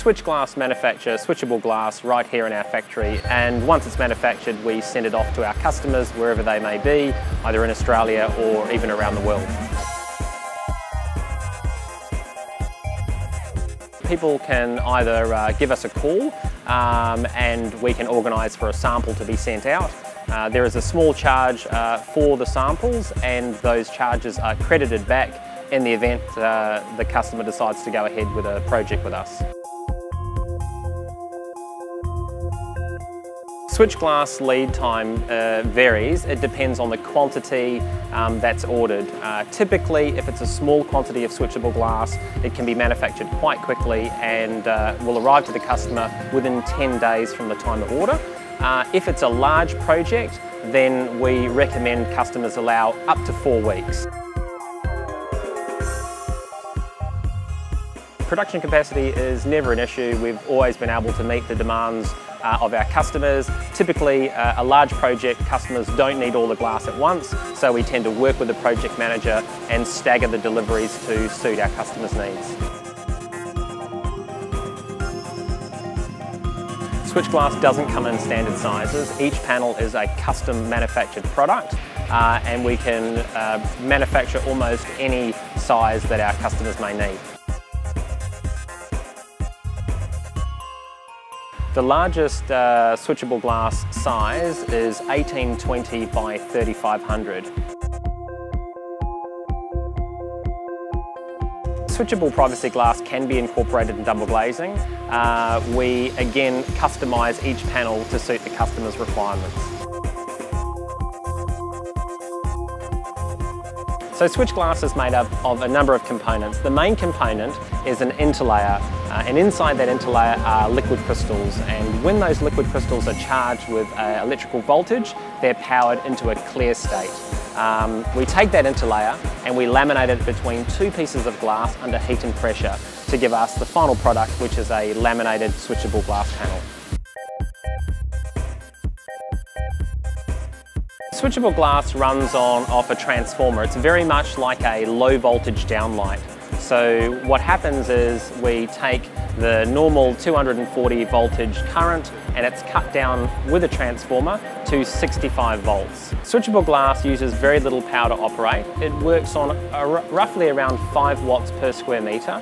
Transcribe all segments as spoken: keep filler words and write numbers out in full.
switch glass manufacture switchable glass right here in our factory, and once it's manufactured we send it off to our customers wherever they may be, either in Australia or even around the world. People can either uh, give us a call um, and we can organise for a sample to be sent out. Uh, there is a small charge uh, for the samples, and those charges are credited back in the event uh, the customer decides to go ahead with a project with us. SwitchGlass lead time uh, varies. It depends on the quantity um, that's ordered. Uh, typically, if it's a small quantity of switchable glass, it can be manufactured quite quickly and uh, will arrive to the customer within ten days from the time of order. Uh, if it's a large project, then we recommend customers allow up to four weeks. Production capacity is never an issue. We've always been able to meet the demands uh, of our customers. Typically, uh, a large project, customers don't need all the glass at once, so we tend to work with the project manager and stagger the deliveries to suit our customers' needs. SwitchGlass doesn't come in standard sizes. Each panel is a custom manufactured product, uh, and we can uh, manufacture almost any size that our customers may need. The largest uh, switchable glass size is eighteen twenty by thirty-five hundred. Switchable privacy glass can be incorporated in double glazing. Uh, we again customise each panel to suit the customer's requirements. So SwitchGlass is made up of a number of components. The main component is an interlayer, uh, and inside that interlayer are liquid crystals, and when those liquid crystals are charged with uh, electrical voltage, they're powered into a clear state. Um, we take that interlayer and we laminate it between two pieces of glass under heat and pressure to give us the final product, which is a laminated switchable glass panel. Switchable glass runs on off a transformer. It's very much like a low voltage downlight. So what happens is we take the normal two hundred and forty voltage current and it's cut down with a transformer to sixty-five volts. Switchable glass uses very little power to operate. It works on roughly around five watts per square metre.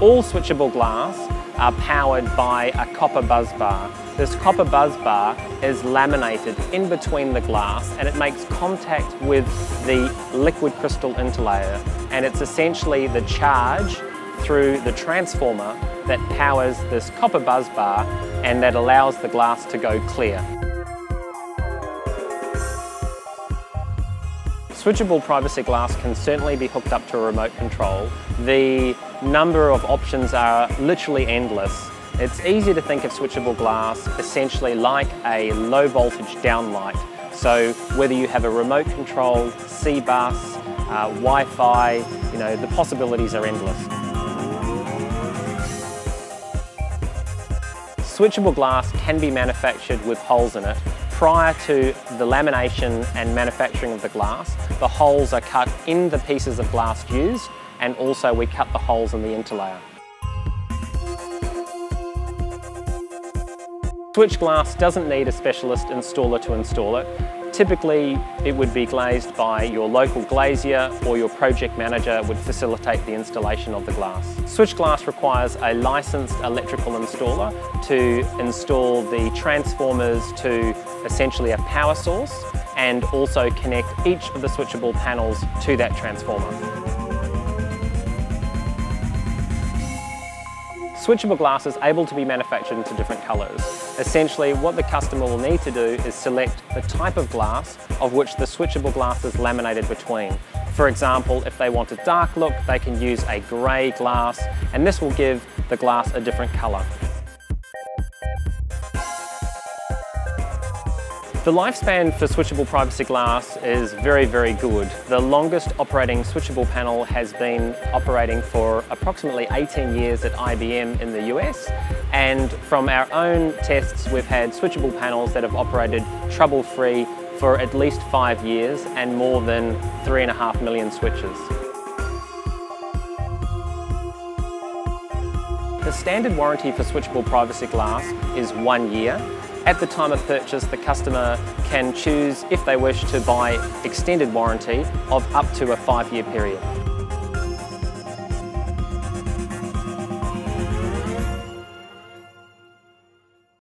All switchable glass are powered by a copper buzz bar. This copper buzz bar is laminated in between the glass and it makes contact with the liquid crystal interlayer, and it's essentially the charge through the transformer that powers this copper buzz bar and that allows the glass to go clear. Switchable privacy glass can certainly be hooked up to a remote control. The number of options are literally endless. It's easy to think of switchable glass essentially like a low voltage downlight. So whether you have a remote control, C bus, uh, Wi-Fi, you know, the possibilities are endless. Switchable glass can be manufactured with holes in it. Prior to the lamination and manufacturing of the glass, the holes are cut in the pieces of glass used, and also we cut the holes in the interlayer. SwitchGlass doesn't need a specialist installer to install it. Typically, it would be glazed by your local glazier, or your project manager would facilitate the installation of the glass. SwitchGlass requires a licensed electrical installer to install the transformers to essentially a power source and also connect each of the switchable panels to that transformer. Switchable glass is able to be manufactured into different colours. Essentially, what the customer will need to do is select the type of glass of which the switchable glass is laminated between. For example, if they want a dark look, they can use a grey glass, and this will give the glass a different colour. The lifespan for switchable privacy glass is very, very good. The longest operating switchable panel has been operating for approximately eighteen years at I B M in the U S, and from our own tests we've had switchable panels that have operated trouble-free for at least five years and more than three and a half million switches. The standard warranty for switchable privacy glass is one year. At the time of purchase, the customer can choose, if they wish, to buy extended warranty of up to a five-year period.